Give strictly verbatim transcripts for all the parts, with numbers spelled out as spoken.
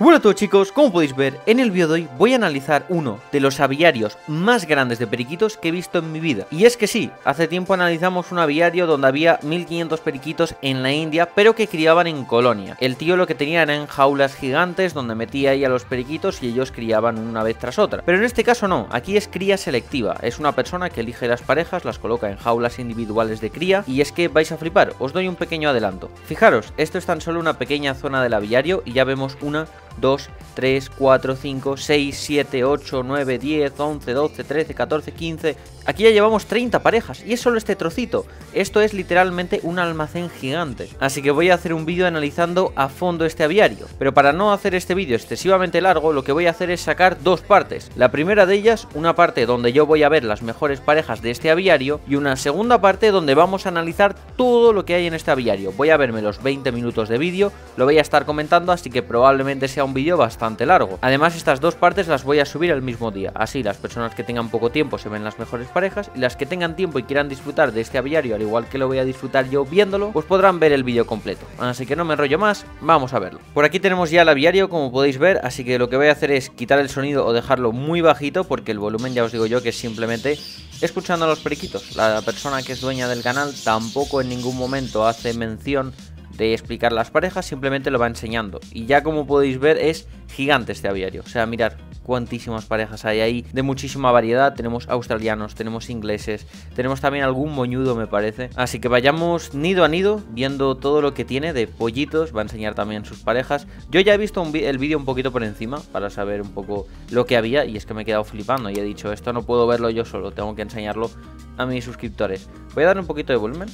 Bueno a todos chicos, como podéis ver, en el vídeo de hoy voy a analizar uno de los aviarios más grandes de periquitos que he visto en mi vida. Y es que sí, hace tiempo analizamos un aviario donde había mil quinientos periquitos en la India, pero que criaban en colonia. El tío lo que tenía eran jaulas gigantes donde metía ahí a los periquitos y ellos criaban una vez tras otra. Pero en este caso no, aquí es cría selectiva, es una persona que elige las parejas, las coloca en jaulas individuales de cría y es que vais a flipar, os doy un pequeño adelanto. Fijaros, esto es tan solo una pequeña zona del aviario y ya vemos una, dos, tres, cuatro, cinco, seis, siete, ocho, nueve, diez, once, doce, trece, catorce, quince... Aquí ya llevamos treinta parejas y es solo este trocito. Esto es literalmente un almacén gigante. Así que voy a hacer un vídeo analizando a fondo este aviario. Pero para no hacer este vídeo excesivamente largo, lo que voy a hacer es sacar dos partes. La primera de ellas, una parte donde yo voy a ver las mejores parejas de este aviario y una segunda parte donde vamos a analizar todo lo que hay en este aviario. Voy a verme los veinte minutos de vídeo, lo voy a estar comentando, así que probablemente sea un vídeo bastante largo. Además, estas dos partes las voy a subir el mismo día. Así las personas que tengan poco tiempo se ven las mejores parejas y las que tengan tiempo y quieran disfrutar de este aviario al igual que lo voy a disfrutar yo viéndolo, pues podrán ver el vídeo completo. Así que no me enrollo más, vamos a verlo. Por aquí tenemos ya el aviario como podéis ver, así que lo que voy a hacer es quitar el sonido o dejarlo muy bajito porque el volumen ya os digo yo que es simplemente escuchando a los periquitos. La persona que es dueña del canal tampoco en ningún momento hace mención de explicar las parejas, simplemente lo va enseñando. Y ya como podéis ver es gigante este aviario, o sea, mirad cuantísimas parejas hay ahí, de muchísima variedad. Tenemos australianos, tenemos ingleses, tenemos también algún moñudo me parece. Así que vayamos nido a nido viendo todo lo que tiene de pollitos. Va a enseñar también sus parejas. Yo ya he visto un el vídeo un poquito por encima para saber un poco lo que había y es que me he quedado flipando y he dicho, esto no puedo verlo yo solo, tengo que enseñarlo a mis suscriptores. Voy a darle un poquito de volumen,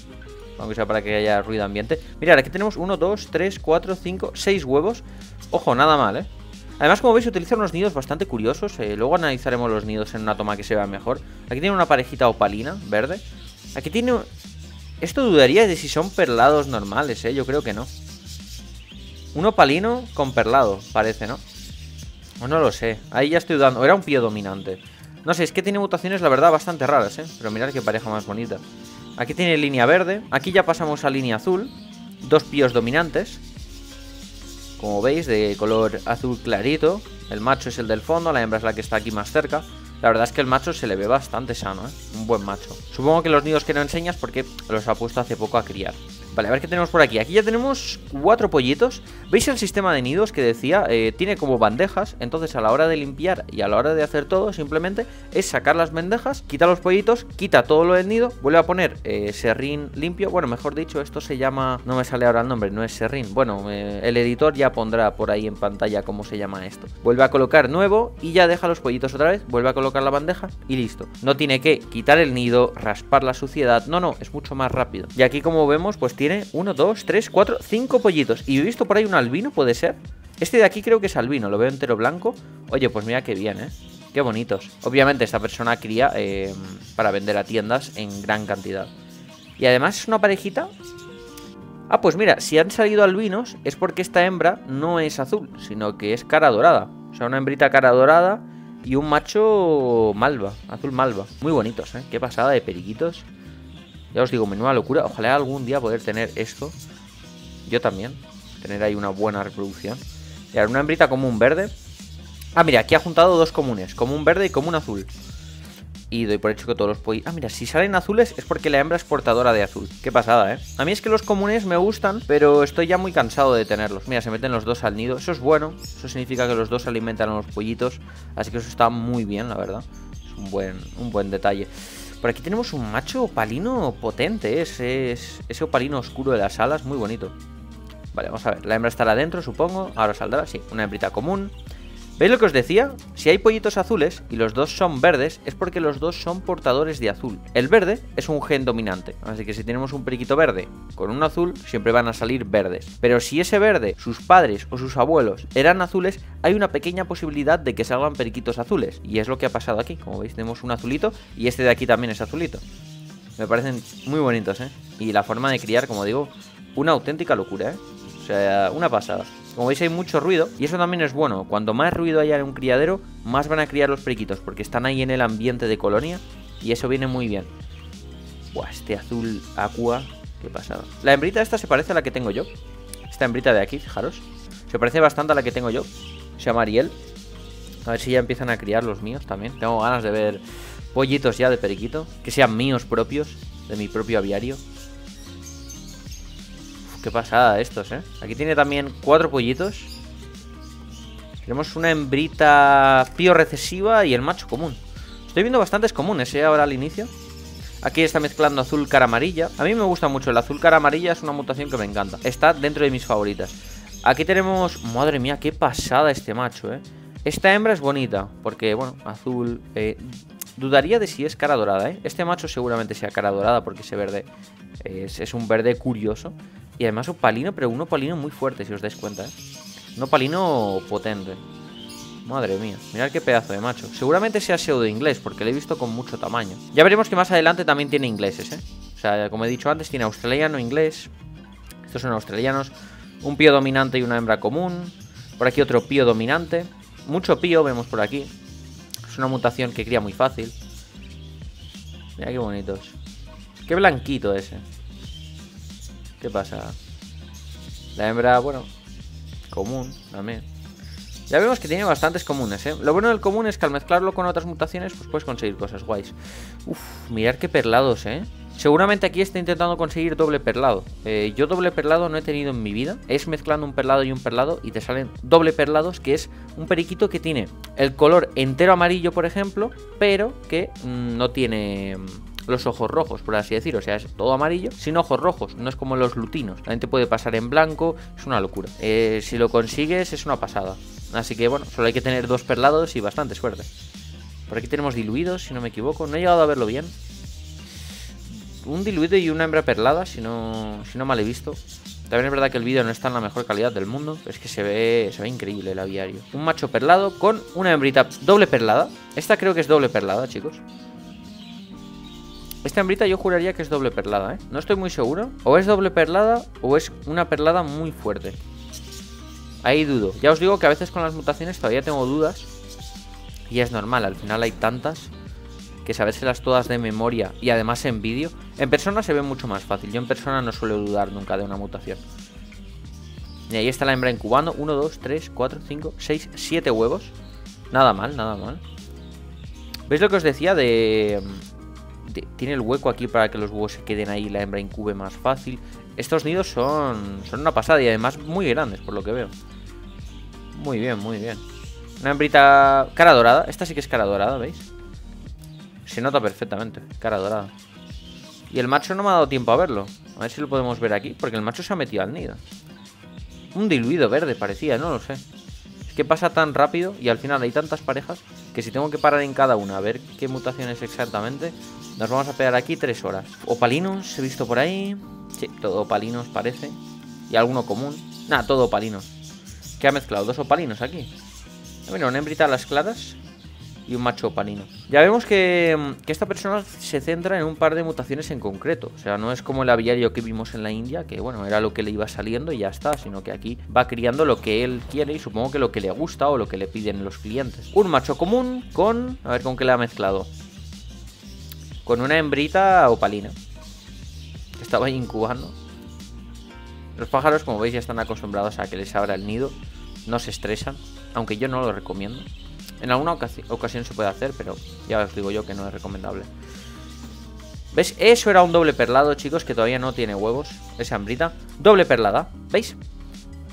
aunque sea para que haya ruido ambiente. Mirad, aquí tenemos uno, dos, tres, cuatro, cinco, seis huevos. Ojo, nada mal, eh. Además, como veis, utilizan unos nidos bastante curiosos. eh, Luego analizaremos los nidos en una toma que se vea mejor. Aquí tiene una parejita opalina, verde. Aquí tiene... Esto dudaría de si son perlados normales, eh. Yo creo que no. Un opalino con perlado, parece, ¿no? O no lo sé, ahí ya estoy dudando. Era un pío dominante. No sé, es que tiene mutaciones, la verdad, bastante raras, eh. Pero mirad qué pareja más bonita. Aquí tiene línea verde. Aquí ya pasamos a línea azul. Dos píos dominantes, como veis, de color azul clarito. El macho es el del fondo, la hembra es la que está aquí más cerca. La verdad es que el macho se le ve bastante sano, ¿eh? Un buen macho. Supongo que los nidos que no enseñas porque los ha puesto hace poco a criar. Vale, a ver qué tenemos por aquí. Aquí ya tenemos cuatro pollitos. ¿Veis el sistema de nidos que decía? Eh, tiene como bandejas, entonces a la hora de limpiar y a la hora de hacer todo, simplemente es sacar las bandejas, quita los pollitos, quita todo lo del nido, vuelve a poner eh, serrín limpio. Bueno, mejor dicho, esto se llama... No me sale ahora el nombre, no es serrín. Bueno, eh, el editor ya pondrá por ahí en pantalla cómo se llama esto. Vuelve a colocar nuevo y ya deja los pollitos otra vez, vuelve a colocar la bandeja y listo. No tiene que quitar el nido, raspar la suciedad, no, no, es mucho más rápido. Y aquí como vemos, pues tiene... Tiene uno, dos, tres, cuatro, cinco pollitos. Y he visto por ahí un albino, ¿puede ser? Este de aquí creo que es albino, lo veo entero blanco. Oye, pues mira qué bien, ¿eh? Qué bonitos. Obviamente esta persona cría eh, para vender a tiendas en gran cantidad. Y además es una parejita... Ah, pues mira, si han salido albinos es porque esta hembra no es azul, sino que es cara dorada. O sea, una hembrita cara dorada y un macho malva, azul malva. Muy bonitos, ¿eh? Qué pasada de periquitos. Ya os digo, menuda locura. Ojalá algún día poder tener esto. Yo también. Tener ahí una buena reproducción. Mirad, una hembrita común verde. Ah, mira, aquí ha juntado dos comunes. Común verde y común azul. Y doy por hecho que todos los pollitos... Ah, mira, si salen azules es porque la hembra es portadora de azul. Qué pasada, ¿eh? A mí es que los comunes me gustan, pero estoy ya muy cansado de tenerlos. Mira, se meten los dos al nido. Eso es bueno. Eso significa que los dos alimentan a los pollitos. Así que eso está muy bien, la verdad. Es un buen, un buen detalle. Por aquí tenemos un macho opalino potente, ¿eh? ese, ese, ese opalino oscuro de las alas, muy bonito. Vale, vamos a ver, la hembra estará dentro, supongo. Ahora saldrá, sí, una hembrita común. ¿Veis lo que os decía? Si hay pollitos azules y los dos son verdes, es porque los dos son portadores de azul. El verde es un gen dominante, así que si tenemos un periquito verde con un azul, siempre van a salir verdes. Pero si ese verde, sus padres o sus abuelos eran azules, hay una pequeña posibilidad de que salgan periquitos azules. Y es lo que ha pasado aquí, como veis tenemos un azulito y este de aquí también es azulito. Me parecen muy bonitos, ¿eh? Y la forma de criar, como digo, una auténtica locura, ¿eh? O sea, una pasada. Como veis hay mucho ruido y eso también es bueno. Cuanto más ruido haya en un criadero, más van a criar los periquitos porque están ahí en el ambiente de colonia y eso viene muy bien. Buah, este azul aqua, qué pasada. La hembrita esta se parece a la que tengo yo. Esta hembrita de aquí, fijaros, se parece bastante a la que tengo yo. Se llama Ariel. A ver si ya empiezan a criar los míos también. Tengo ganas de ver pollitos ya de periquito, que sean míos propios, de mi propio aviario. Uf, qué pasada estos, eh. Aquí tiene también cuatro pollitos. Tenemos una hembrita pío recesiva y el macho común. Estoy viendo bastantes comunes, eh, ahora al inicio. Aquí está mezclando azul cara amarilla. A mí me gusta mucho el azul cara amarilla, es una mutación que me encanta. Está dentro de mis favoritas. Aquí tenemos... Madre mía, qué pasada este macho, eh. Esta hembra es bonita, porque, bueno, azul... Eh, dudaría de si es cara dorada, eh. Este macho seguramente sea cara dorada, porque ese verde es, es un verde curioso. Y además un palino, pero uno palino muy fuerte, si os dais cuenta, eh. No palino potente. Madre mía, mirad qué pedazo de macho. Seguramente sea pseudo inglés, porque lo he visto con mucho tamaño. Ya veremos que más adelante también tiene ingleses, ¿eh? O sea, como he dicho antes, tiene australiano, inglés. Estos son australianos. Un pío dominante y una hembra común. Por aquí otro pío dominante. Mucho pío vemos por aquí. Es una mutación que cría muy fácil. Mira qué bonitos. Qué blanquito ese. ¿Qué pasa? La hembra, bueno, común también. Ya vemos que tiene bastantes comunes, ¿eh? Lo bueno del común es que al mezclarlo con otras mutaciones, pues puedes conseguir cosas guays. Uf, mirad qué perlados, ¿eh? Seguramente aquí está intentando conseguir doble perlado. Eh, yo doble perlado no he tenido en mi vida. Es mezclando un perlado y un perlado y te salen doble perlados, que es un periquito que tiene el color entero amarillo, por ejemplo, pero que mmm, no tiene... Mmm, los ojos rojos, por así decir, o sea, es todo amarillo sin ojos rojos, no es como los lutinos. También te puede pasar en blanco, es una locura. eh, Si lo consigues es una pasada. Así que bueno, solo hay que tener dos perlados y bastante suerte. Por aquí tenemos diluidos, si no me equivoco, no he llegado a verlo bien. Un diluido y una hembra perlada, si no, si no mal he visto. También es verdad que el vídeo no está en la mejor calidad del mundo, pero es que se ve, se ve increíble el aviario. Un macho perlado con una hembrita doble perlada. Esta creo que es doble perlada, chicos. Esta hembrita yo juraría que es doble perlada, ¿eh? No estoy muy seguro. O es doble perlada o es una perlada muy fuerte. Ahí dudo. Ya os digo que a veces con las mutaciones todavía tengo dudas. Y es normal, al final hay tantas que sabérselas todas de memoria y además en vídeo. En persona se ve mucho más fácil. Yo en persona no suelo dudar nunca de una mutación. Y ahí está la hembra incubando. uno, dos, tres, cuatro, cinco, seis, siete huevos. Nada mal, nada mal. ¿Veis lo que os decía de...? Tiene el hueco aquí para que los huevos se queden ahí y la hembra incube más fácil. Estos nidos son, son una pasada y además muy grandes por lo que veo. Muy bien, muy bien. Una hembrita cara dorada. Esta sí que es cara dorada, ¿veis? Se nota perfectamente, cara dorada. Y el macho no me ha dado tiempo a verlo. A ver si lo podemos ver aquí, porque el macho se ha metido al nido. Un diluido verde parecía, no lo sé. Es que pasa tan rápido y al final hay tantas parejas que si tengo que parar en cada una a ver qué mutación es exactamente... Nos vamos a pegar aquí tres horas. Opalinos, he visto por ahí. Sí, todo opalinos parece. Y alguno común. Nada, todo opalinos. ¿Qué ha mezclado? Dos opalinos aquí. Bueno, una hembrita a las claras y un macho opalino. Ya vemos que, que esta persona se centra en un par de mutaciones en concreto. O sea, no es como el aviario que vimos en la India, que bueno, era lo que le iba saliendo y ya está, sino que aquí va criando lo que él quiere y supongo que lo que le gusta o lo que le piden los clientes. Un macho común con... A ver con qué le ha mezclado. Con una hembrita opalina que estaba incubando. Los pájaros, como veis, ya están acostumbrados a que les abra el nido. No se estresan, aunque yo no lo recomiendo. En alguna ocasi- ocasión se puede hacer, pero ya os digo yo que no es recomendable. ¿Ves? Eso era un doble perlado, chicos, que todavía no tiene huevos. Esa hembrita. Doble perlada, ¿veis?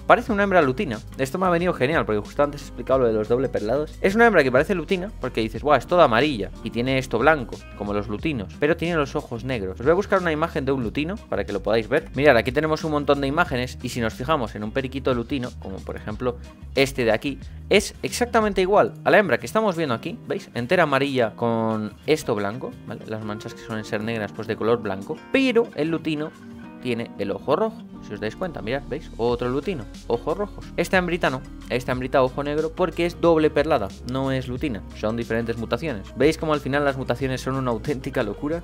Parece una hembra lutina. Esto me ha venido genial, porque justo antes he explicado lo de los doble perlados. Es una hembra que parece lutina, porque dices, guau, es toda amarilla y tiene esto blanco, como los lutinos, pero tiene los ojos negros. Os voy a buscar una imagen de un lutino, para que lo podáis ver. Mirad, aquí tenemos un montón de imágenes, y si nos fijamos en un periquito lutino, como por ejemplo este de aquí, es exactamente igual a la hembra que estamos viendo aquí, ¿veis? Entera amarilla con esto blanco, ¿vale? Las manchas que suelen ser negras, pues de color blanco, pero el lutino tiene el ojo rojo, si os dais cuenta, mirad, ¿veis? Otro lutino, ojos rojos. Esta hembrita no, esta hembrita ojo negro porque es doble perlada, no es lutina, son diferentes mutaciones. ¿Veis cómo al final las mutaciones son una auténtica locura?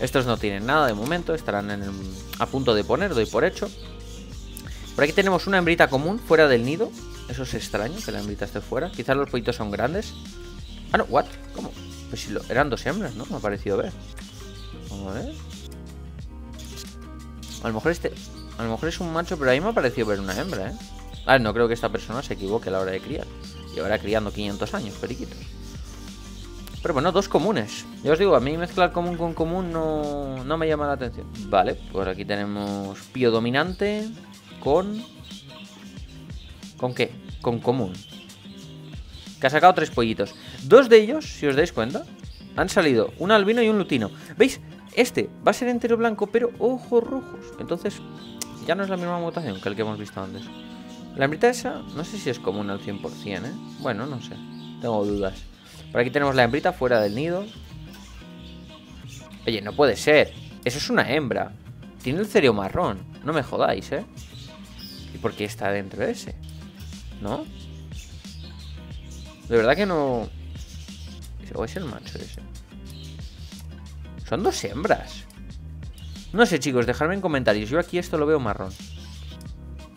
Estos no tienen nada de momento, estarán en el... a punto de poner, doy por hecho. Por aquí tenemos una hembrita común fuera del nido, eso es extraño que la hembrita esté fuera, quizás los pollitos son grandes. Ah, no, ¿what? ¿Cómo? Pues si lo... eran dos hembras, ¿no? Me ha parecido ver. Vamos a ver. A lo mejor este... A lo mejor es un macho, pero ahí me ha parecido ver una hembra, ¿eh? Ah, no creo que esta persona se equivoque a la hora de criar. Llevará criando quinientos años, periquitos. Pero bueno, dos comunes. Yo os digo, a mí mezclar común con común no, no me llama la atención. Vale, pues aquí tenemos pío dominante con... ¿Con qué? Con común. Que ha sacado tres pollitos. Dos de ellos, si os dais cuenta, han salido un albino y un lutino. ¿Veis? Este va a ser entero blanco, pero ojos rojos. Entonces, ya no es la misma mutación que el que hemos visto antes. La hembrita esa, no sé si es común al cien por cien, ¿eh? Bueno, no sé. Tengo dudas. Por aquí tenemos la hembrita fuera del nido. Oye, no puede ser. Eso es una hembra. Tiene el cereo marrón. No me jodáis, ¿eh? ¿Y por qué está dentro ese? ¿No? De verdad que no... ¿O es el macho ese? Son dos hembras. No sé, chicos, dejadme en comentarios. Yo aquí esto lo veo marrón.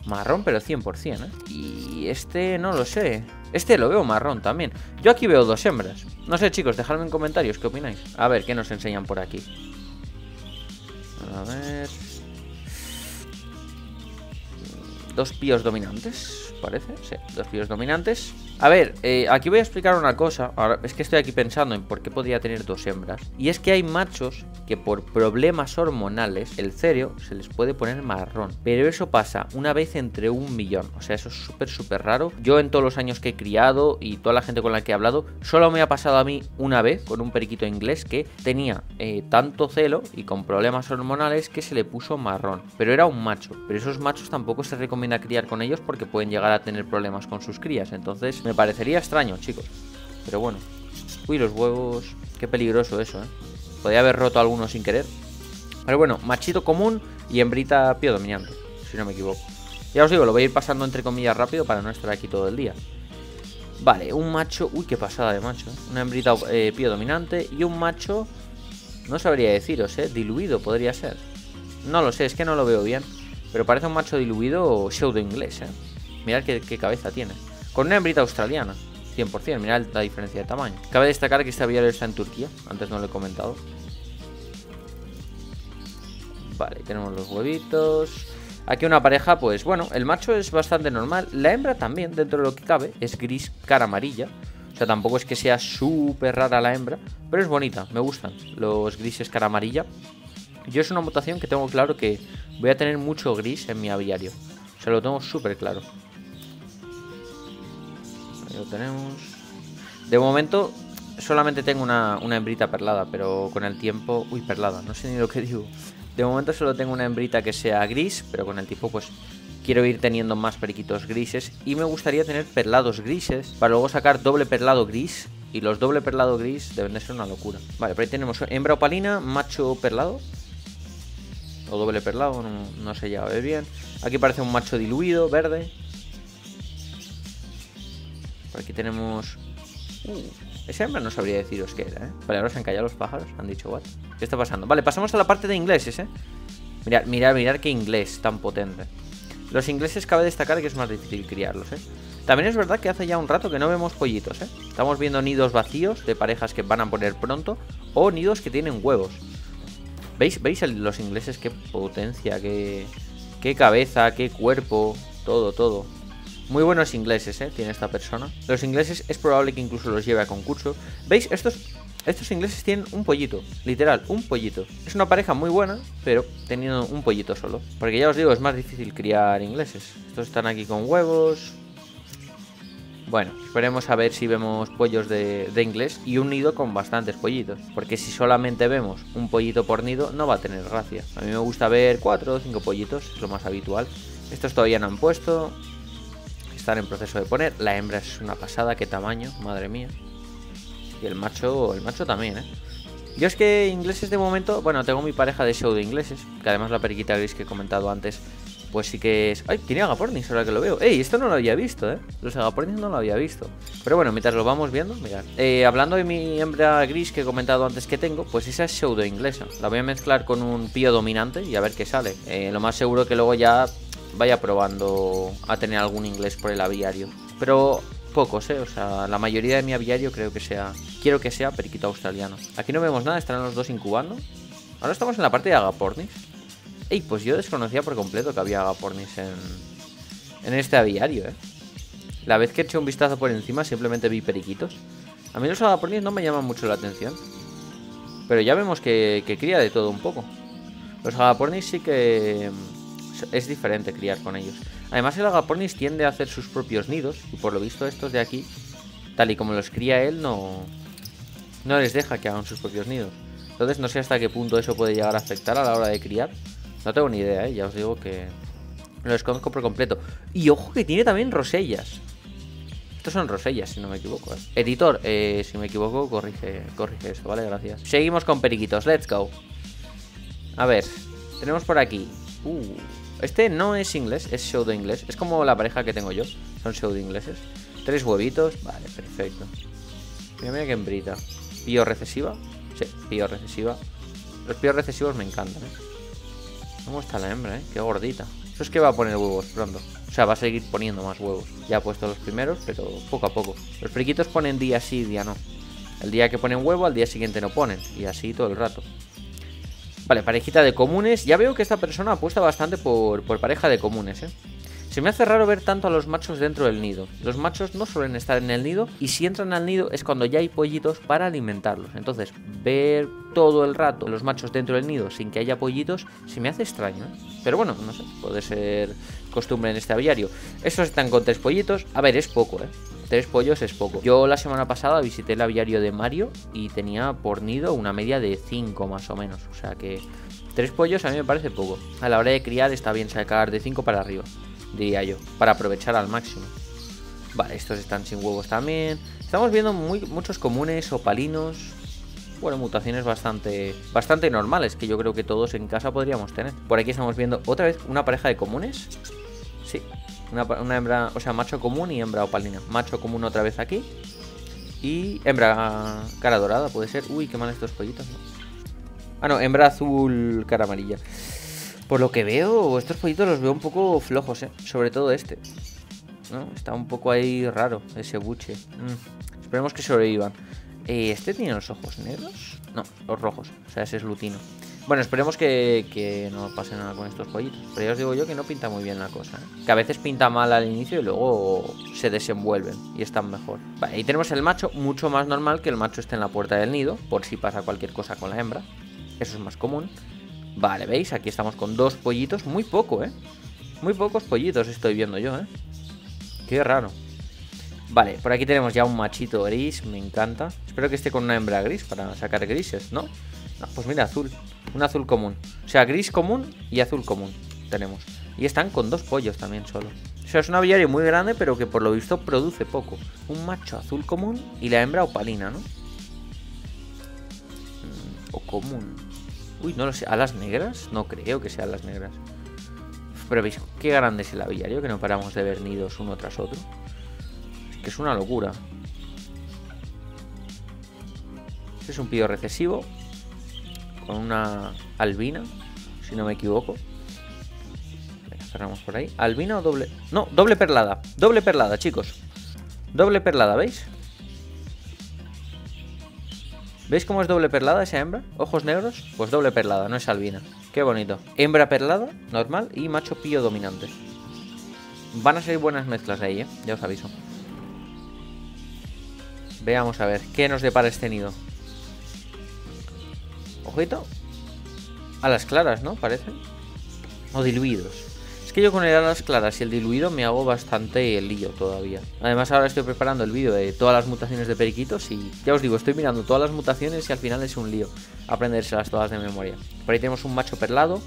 Marrón, pero cien por cien, ¿eh? Y este no lo sé. Este lo veo marrón también. Yo aquí veo dos hembras. No sé, chicos, dejadme en comentarios qué opináis. A ver, ¿qué nos enseñan por aquí? A ver... Dos píos dominantes, parece. Sí, dos píos dominantes. A ver, eh, aquí voy a explicar una cosa. Ahora, es que estoy aquí pensando en por qué podría tener dos hembras. Y es que hay machos que por problemas hormonales, el cereo se les puede poner marrón. Pero eso pasa una vez entre un millón. O sea, eso es súper, súper raro. Yo en todos los años que he criado y toda la gente con la que he hablado, solo me ha pasado a mí una vez con un periquito inglés que tenía eh, tanto celo y con problemas hormonales que se le puso marrón. Pero era un macho. Pero esos machos tampoco se recomienda criar con ellos porque pueden llegar a tener problemas con sus crías. Entonces... me parecería extraño, chicos. Pero bueno. Uy, los huevos. Qué peligroso eso, ¿eh? Podría haber roto alguno sin querer. Pero bueno, machito común y hembrita pío dominante, si no me equivoco. Ya os digo, lo voy a ir pasando entre comillas rápido para no estar aquí todo el día. Vale, un macho. Uy, qué pasada de macho, ¿eh? Una hembrita eh, pío dominante y un macho. No sabría deciros, ¿eh? Diluido podría ser. No lo sé, es que no lo veo bien. Pero parece un macho diluido pseudo inglés, ¿eh? Mirad qué, qué cabeza tiene. Con una hembrita australiana, cien por cien, mirad la diferencia de tamaño. Cabe destacar que esta violeta está en Turquía, antes no lo he comentado. Vale, tenemos los huevitos. Aquí una pareja, pues bueno, el macho es bastante normal. La hembra también, dentro de lo que cabe, es gris cara amarilla. O sea, tampoco es que sea súper rara la hembra, pero es bonita, me gustan los grises cara amarilla. Yo es una mutación que tengo claro que voy a tener mucho gris en mi aviario. O sea, lo tengo súper claro. Lo tenemos. De momento solamente tengo una, una hembrita perlada, pero con el tiempo... Uy, perlada, no sé ni lo que digo. De momento solo tengo una hembrita que sea gris, pero con el tiempo pues quiero ir teniendo más periquitos grises. Y me gustaría tener perlados grises para luego sacar doble perlado gris. Y los doble perlado gris deben de ser una locura. Vale, por ahí tenemos hembra opalina, macho perlado. O doble perlado, no, no sé ya, ¿ves bien? Aquí parece un macho diluido, verde. Aquí tenemos... Uh, esa hembra no sabría deciros qué era, ¿eh? Vale, ahora se han callado los pájaros. Han dicho, what? ¿Qué está pasando? Vale, pasamos a la parte de ingleses, ¿eh? Mirad, mirad, mirad qué inglés tan potente. Los ingleses cabe destacar que es más difícil criarlos, ¿eh? También es verdad que hace ya un rato que no vemos pollitos, ¿eh? Estamos viendo nidos vacíos de parejas que van a poner pronto o nidos que tienen huevos. ¿Veis? ¿Veis el, los ingleses? Qué potencia, qué, qué cabeza, qué cuerpo, todo, todo. Muy buenos ingleses, ¿eh? Tiene esta persona. Los ingleses es probable que incluso los lleve a concurso. ¿Veis? Estos, estos ingleses tienen un pollito. Literal, un pollito. Es una pareja muy buena, pero teniendo un pollito solo. Porque ya os digo, es más difícil criar ingleses. Estos están aquí con huevos. Bueno, esperemos a ver si vemos pollos de, de inglés y un nido con bastantes pollitos. Porque si solamente vemos un pollito por nido, no va a tener gracia. A mí me gusta ver cuatro o cinco pollitos, es lo más habitual. Estos todavía no han puesto... Están en proceso de poner. La hembra es una pasada, qué tamaño, madre mía. Y el macho, el macho también, ¿eh? Yo es que ingleses de momento, bueno, tengo mi pareja de pseudo ingleses, que además la periquita gris que he comentado antes, pues sí que es... ¡Ay! Tiene agapornis ahora que lo veo. ¡Ey! Esto no lo había visto, ¿eh? Los agapornis no lo había visto. Pero bueno, mientras lo vamos viendo, mirad. Eh, hablando de mi hembra gris que he comentado antes que tengo, pues esa es pseudo inglesa. La voy a mezclar con un pío dominante y a ver qué sale. Eh, lo más seguro que luego ya... vaya probando a tener algún inglés por el aviario. Pero pocos, ¿eh? O sea, la mayoría de mi aviario creo que sea... Quiero que sea periquito australiano. Aquí no vemos nada, estarán los dos incubando. Ahora estamos en la parte de agapornis. Ey, pues yo desconocía por completo que había agapornis en, en este aviario, ¿eh? La vez que eché un vistazo por encima simplemente vi periquitos. A mí los agapornis no me llaman mucho la atención, pero ya vemos que, que cría de todo un poco. Los agapornis sí que... es diferente criar con ellos. Además el agapornis tiende a hacer sus propios nidos, y por lo visto estos de aquí, tal y como los cría él, no, no les deja que hagan sus propios nidos. Entonces no sé hasta qué punto eso puede llegar a afectar a la hora de criar. No tengo ni idea, ¿eh? Ya os digo que lo desconozco por completo. Y ojo que tiene también rosellas. Estos son rosellas, si no me equivoco, ¿eh? Editor, eh, si me equivoco, corrige, corrige esto, ¿vale? Gracias. Seguimos con periquitos, let's go. A ver, tenemos por aquí... Uh, este no es inglés, es pseudo inglés. Es como la pareja que tengo yo, son pseudo ingleses. Tres huevitos, vale, perfecto. Mira, mira qué hembrita. Pío recesiva, sí, pío recesiva. Los píos recesivos me encantan, ¿eh? ¿Cómo está la hembra, eh? Qué gordita. Eso es que va a poner huevos pronto. O sea, va a seguir poniendo más huevos. Ya ha puesto los primeros, pero poco a poco. Los periquitos ponen día sí, día no. El día que ponen huevo, al día siguiente no ponen. Y así todo el rato. Vale, parejita de comunes. Ya veo que esta persona apuesta bastante por, por pareja de comunes, ¿eh? Se me hace raro ver tanto a los machos dentro del nido. Los machos no suelen estar en el nido, y si entran al nido es cuando ya hay pollitos para alimentarlos. Entonces, ver todo el rato los machos dentro del nido sin que haya pollitos se me hace extraño, ¿eh? Pero bueno, no sé, puede ser costumbre en este aviario. Estos están con tres pollitos. A ver, es poco, ¿eh? Tres pollos es poco. Yo la semana pasada visité el aviario de Mario y tenía por nido una media de cinco más o menos. O sea que tres pollos a mí me parece poco. A la hora de criar está bien sacar de cinco para arriba, diría yo, para aprovechar al máximo. Vale, estos están sin huevos también. Estamos viendo muy, muchos comunes, opalinos. Bueno, mutaciones bastante, bastante normales, que yo creo que todos en casa podríamos tener. Por aquí estamos viendo otra vez una pareja de comunes. Sí, una, una hembra, o sea, macho común y hembra opalina. Macho común otra vez aquí, y hembra cara dorada, puede ser. Uy, qué mal estos pollitos, ¿no? Ah, no, hembra azul, cara amarilla. Por lo que veo, estos pollitos los veo un poco flojos, ¿eh? Sobre todo este, ¿no? Está un poco ahí raro, ese buche. Mm. Esperemos que sobrevivan. Eh, ¿Este tiene los ojos negros? No, los rojos. O sea, ese es lutino. Bueno, esperemos que, que no pase nada con estos pollitos. Pero ya os digo yo que no pinta muy bien la cosa, ¿eh? Que a veces pinta mal al inicio y luego se desenvuelven y están mejor. Vale, ahí tenemos el macho. Mucho más normal que el macho esté en la puerta del nido, por si pasa cualquier cosa con la hembra. Eso es más común. Vale, ¿veis? Aquí estamos con dos pollitos. Muy poco, ¿eh? Muy pocos pollitos estoy viendo yo, ¿eh? Qué raro. Vale, por aquí tenemos ya un machito gris. Me encanta. Espero que esté con una hembra gris para sacar grises, ¿no? No, pues mira, azul. Un azul común. O sea, gris común y azul común tenemos. Y están con dos pollos también solo. O sea, es un aviario muy grande, pero que por lo visto produce poco. Un macho azul común y la hembra opalina, ¿no? O común... Uy, no lo sé. ¿Alas negras? No creo que sean las negras. Pero veis qué grande es el aviario, que no paramos de ver nidos uno tras otro. Es que es una locura. Este es un pío recesivo con una albina, si no me equivoco. Venga, cerramos por ahí. ¿Albina o doble? No, doble perlada. Doble perlada, chicos. Doble perlada, ¿veis? ¿Veis cómo es doble perlada esa hembra? ¿Ojos negros? Pues doble perlada, no es albina. Qué bonito. Hembra perlada, normal, y macho pío dominante. Van a ser buenas mezclas ahí, ¿eh? Ya os aviso. Veamos a ver qué nos depara este nido. Ojito. A las claras, ¿no? Parece. O diluidos. Es que yo con el alas claras y el diluido me hago bastante lío todavía. Además ahora estoy preparando el vídeo de todas las mutaciones de periquitos y ya os digo, estoy mirando todas las mutaciones y al final es un lío aprendérselas todas de memoria. Por ahí tenemos un macho perlado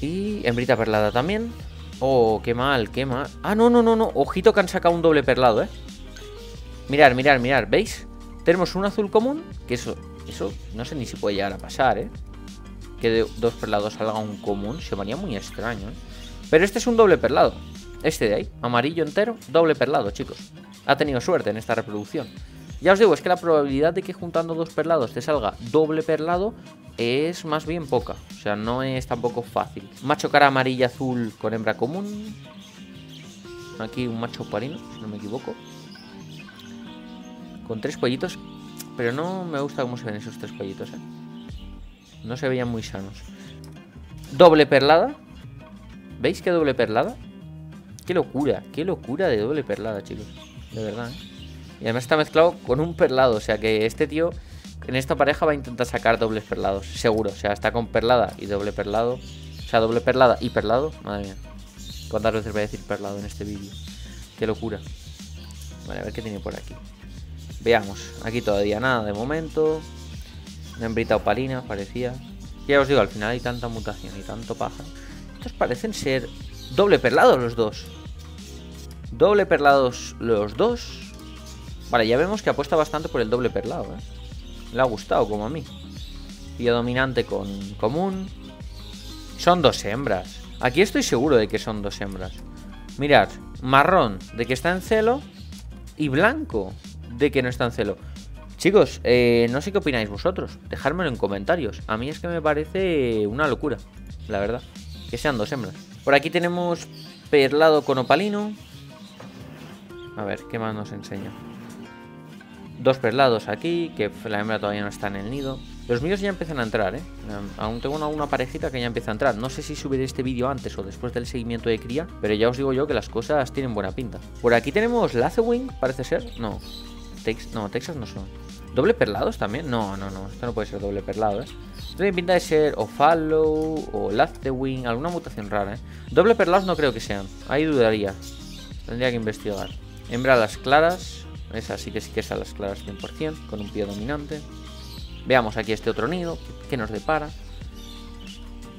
y hembrita perlada también. Oh, qué mal, qué mal. Ah, no, no, no, no. Ojito que han sacado un doble perlado, ¿eh? Mirad, mirad, mirad, ¿veis? Tenemos un azul común, que eso, eso no sé ni si puede llegar a pasar, ¿eh? Que de dos perlados salga un común se varía muy extraño, ¿eh? Pero este es un doble perlado. Este de ahí, amarillo entero, doble perlado, chicos. Ha tenido suerte en esta reproducción. Ya os digo, es que la probabilidad de que juntando dos perlados te salga doble perlado es más bien poca. O sea, no es tampoco fácil. Macho cara amarilla azul con hembra común. Aquí un macho parino, si no me equivoco, con tres pollitos. Pero no me gusta cómo se ven esos tres pollitos, ¿eh? No se veían muy sanos. Doble perlada. ¿Veis qué doble perlada? Qué locura, qué locura de doble perlada, chicos. De verdad, ¿eh? Y además está mezclado con un perlado. O sea que este tío, en esta pareja, va a intentar sacar dobles perlados, seguro. O sea, está con perlada y doble perlado. O sea, doble perlada y perlado. Madre mía, cuántas veces voy a decir perlado en este vídeo. Qué locura. Vale, a ver qué tiene por aquí. Veamos, aquí todavía nada de momento. Una hembrita opalina, parecía. Ya os digo, al final hay tanta mutación y tanto paja. Estos parecen ser doble perlados los dos. Doble perlados los dos. Vale, ya vemos que apuesta bastante por el doble perlado, ¿eh? Le ha gustado, como a mí. Vía dominante con común. Son dos hembras. Aquí estoy seguro de que son dos hembras. Mirad, marrón de que está en celo y blanco de que no está en celo. Chicos, eh, no sé qué opináis vosotros. Dejármelo en comentarios. A mí es que me parece una locura, la verdad, que sean dos hembras. Por aquí tenemos perlado con opalino. A ver, ¿qué más nos enseña? Dos perlados aquí, que la hembra todavía no está en el nido. Los míos ya empiezan a entrar, ¿eh? Aún tengo una, una parejita que ya empieza a entrar. No sé si subiré este vídeo antes o después del seguimiento de cría, pero ya os digo yo que las cosas tienen buena pinta. Por aquí tenemos Lazewing, parece ser. No, Tex no Texas no son. ¿Doble perlados también? No, no, no. Esto no puede ser doble perlado, ¿eh? Esto tiene pinta de ser o Fallow o Lazewing, alguna mutación rara, ¿eh? Doble perlados no creo que sean. Ahí dudaría. Tendría que investigar. Hembra a las claras. Esa sí que sí que es a las claras cien por cien, con un pie dominante. Veamos aquí este otro nido. ¿Qué nos depara?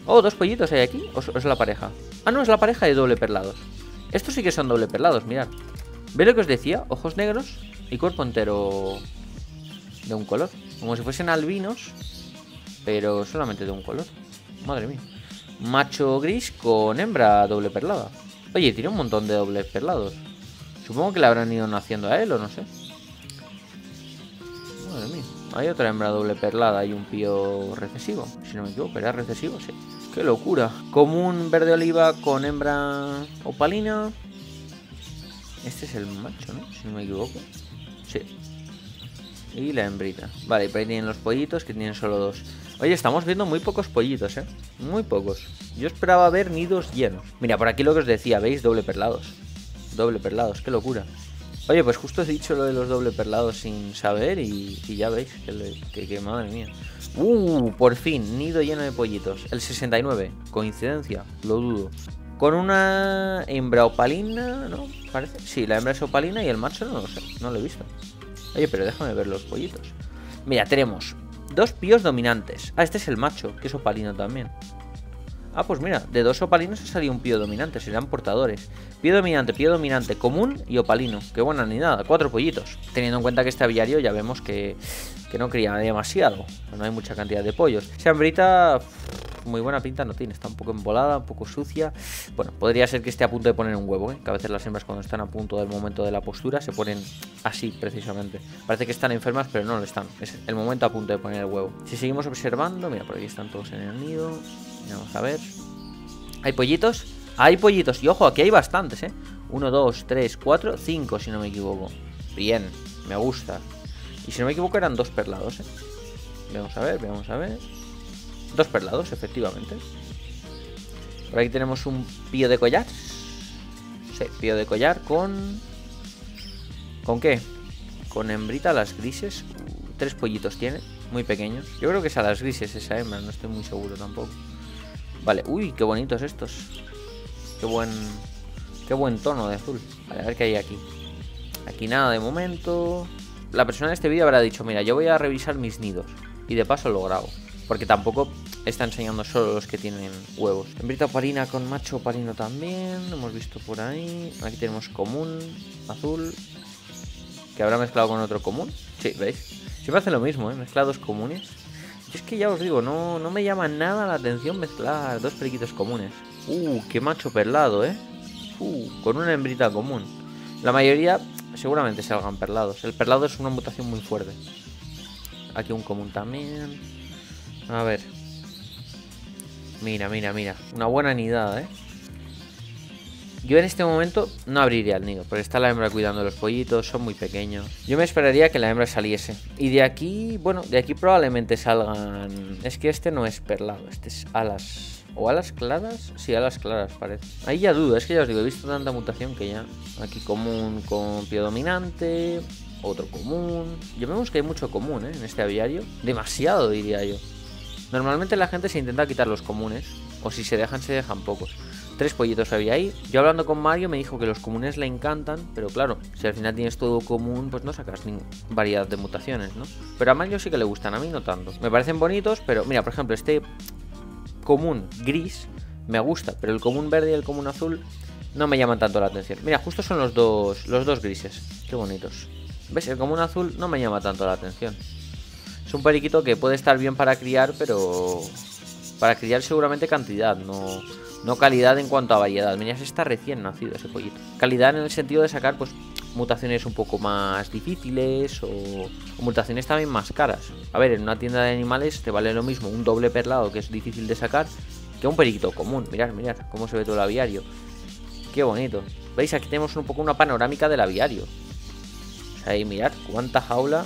Oh, dos pollitos hay aquí. ¿O es la pareja? Ah, no, es la pareja de doble perlados. Estos sí que son doble perlados, mirad. ¿Veis lo que os decía? Ojos negros y cuerpo entero de un color. Como si fuesen albinos, pero solamente de un color. Madre mía. Macho gris con hembra doble perlada. Oye, tiene un montón de dobles perlados. Supongo que le habrán ido naciendo a él o no sé. Madre mía. Hay otra hembra doble perlada y un pío recesivo. Si no me equivoco, era recesivo, sí. ¡Qué locura! Común verde oliva con hembra opalina. Este es el macho, ¿no? Si no me equivoco. Sí. Y la hembrita. Vale, y por ahí tienen los pollitos, que tienen solo dos. Oye, estamos viendo muy pocos pollitos, ¿eh? Muy pocos. Yo esperaba ver nidos llenos. Mira, por aquí lo que os decía, ¿veis? Doble perlados. Doble perlados, qué locura. Oye, pues justo he dicho lo de los doble perlados sin saber y, y ya veis que, le, que, que madre mía. Uh, por fin, nido lleno de pollitos. El sesenta y nueve, coincidencia, lo dudo. Con una hembra opalina, ¿no? Parece. Sí, la hembra es opalina y el macho no lo sé, no lo he visto. Oye, pero déjame ver los pollitos. Mira, tenemos dos píos dominantes. Ah, este es el macho, que es opalino también. Ah, pues mira, de dos opalinos ha salido un pío dominante, serán portadores. Pío dominante, pío dominante, común y opalino. Qué buena ni nada, cuatro pollitos. Teniendo en cuenta que este aviario ya vemos que, que no cría demasiado. No hay mucha cantidad de pollos. Esa hembrita, muy buena pinta no tiene, está un poco embolada, un poco sucia. Bueno, podría ser que esté a punto de poner un huevo, ¿eh? Que a veces las hembras cuando están a punto del momento de la postura se ponen así precisamente. Parece que están enfermas, pero no lo están. Es el momento a punto de poner el huevo. Si seguimos observando, mira, por aquí están todos en el nido. Vamos a ver. ¿Hay pollitos? Hay pollitos. Y ojo, aquí hay bastantes, ¿eh? uno, dos, tres, cuatro, cinco, si no me equivoco. Bien, me gusta. Y si no me equivoco eran dos perlados, ¿eh? Vamos a ver, vamos a ver. Dos perlados, efectivamente. Por aquí tenemos un pío de collar. Sí, pío de collar con... ¿Con qué? Con hembrita a las grises. Tres pollitos tiene, muy pequeños. Yo creo que es a las grises esa hembra, no estoy muy seguro tampoco. Vale, uy, qué bonitos estos. Qué buen Qué buen tono de azul. Vale, a ver qué hay aquí. Aquí nada de momento. La persona de este vídeo habrá dicho, mira, yo voy a revisar mis nidos y de paso lo grabo, porque tampoco está enseñando solo los que tienen huevos. Hembrita opalina con macho opalino también, lo hemos visto por ahí. Aquí tenemos común, azul, que habrá mezclado con otro común. Sí, ¿veis? Siempre hacen lo mismo, ¿eh? Mezclados comunes. Es que ya os digo, no, no me llama nada la atención mezclar dos periquitos comunes. Uh, qué macho perlado, eh. Uh, con una hembrita común. La mayoría seguramente salgan perlados. El perlado es una mutación muy fuerte. Aquí un común también. A ver. Mira, mira, mira. Una buena nidada, eh. Yo en este momento no abriría el nido, porque está la hembra cuidando los pollitos, son muy pequeños. Yo me esperaría que la hembra saliese. Y de aquí, bueno, de aquí probablemente salgan... Es que este no es perlado, este es alas ¿O alas claras? Sí, alas claras parece. Ahí ya dudo, es que ya os digo, he visto tanta mutación que ya. Aquí común con pie dominante, otro común. Yo vemos que hay mucho común, ¿eh? En este aviario. Demasiado, diría yo. Normalmente la gente se intenta quitar los comunes, o si se dejan, se dejan pocos. Tres pollitos había ahí. Yo hablando con Mario me dijo que los comunes le encantan, pero claro, si al final tienes todo común, pues no sacas ni variedad de mutaciones, ¿no? Pero a Mario sí que le gustan, a mí no tanto. Me parecen bonitos, pero mira, por ejemplo, este común gris me gusta, pero el común verde y el común azul no me llaman tanto la atención. Mira, justo son los dos, los dos grises. Qué bonitos. ¿Ves? El común azul no me llama tanto la atención. Es un periquito que puede estar bien para criar, pero para criar seguramente cantidad, no... no calidad en cuanto a variedad. Mira, está recién nacido ese pollito. Calidad en el sentido de sacar, pues, mutaciones un poco más difíciles o, o mutaciones también más caras. A ver, en una tienda de animales te vale lo mismo un doble perlado, que es difícil de sacar, que un periquito común. Mirad, mirad cómo se ve todo el aviario. Qué bonito. ¿Veis? Aquí tenemos un poco una panorámica del aviario. O sea, ahí mirad cuánta jaula,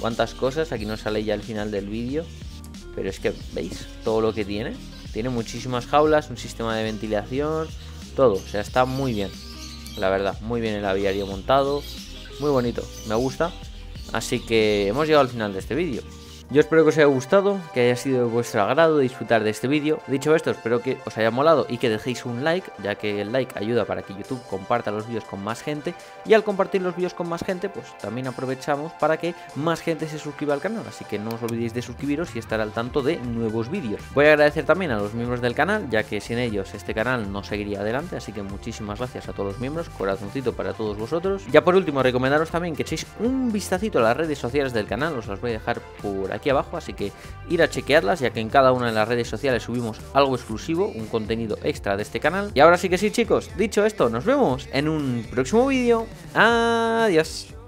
cuántas cosas. Aquí no sale ya el final del vídeo, pero es que, ¿veis? Todo lo que tiene. Tiene muchísimas jaulas, un sistema de ventilación, todo. O sea, está muy bien, la verdad. Muy bien el aviario montado, muy bonito, me gusta. Así que hemos llegado al final de este vídeo. Yo espero que os haya gustado, que haya sido de vuestro agrado disfrutar de este vídeo. Dicho esto, espero que os haya molado y que dejéis un like, ya que el like ayuda para que YouTube comparta los vídeos con más gente. Y al compartir los vídeos con más gente, pues también aprovechamos para que más gente se suscriba al canal. Así que no os olvidéis de suscribiros y estar al tanto de nuevos vídeos. Voy a agradecer también a los miembros del canal, ya que sin ellos este canal no seguiría adelante. Así que muchísimas gracias a todos los miembros, corazoncito para todos vosotros. Ya por último, recomendaros también que echéis un vistacito a las redes sociales del canal, os las voy a dejar por aquí. aquí abajo, así que ir a chequearlas, ya que en cada una de las redes sociales subimos algo exclusivo, un contenido extra de este canal. Y ahora sí que sí, chicos, dicho esto, nos vemos en un próximo vídeo. Adiós.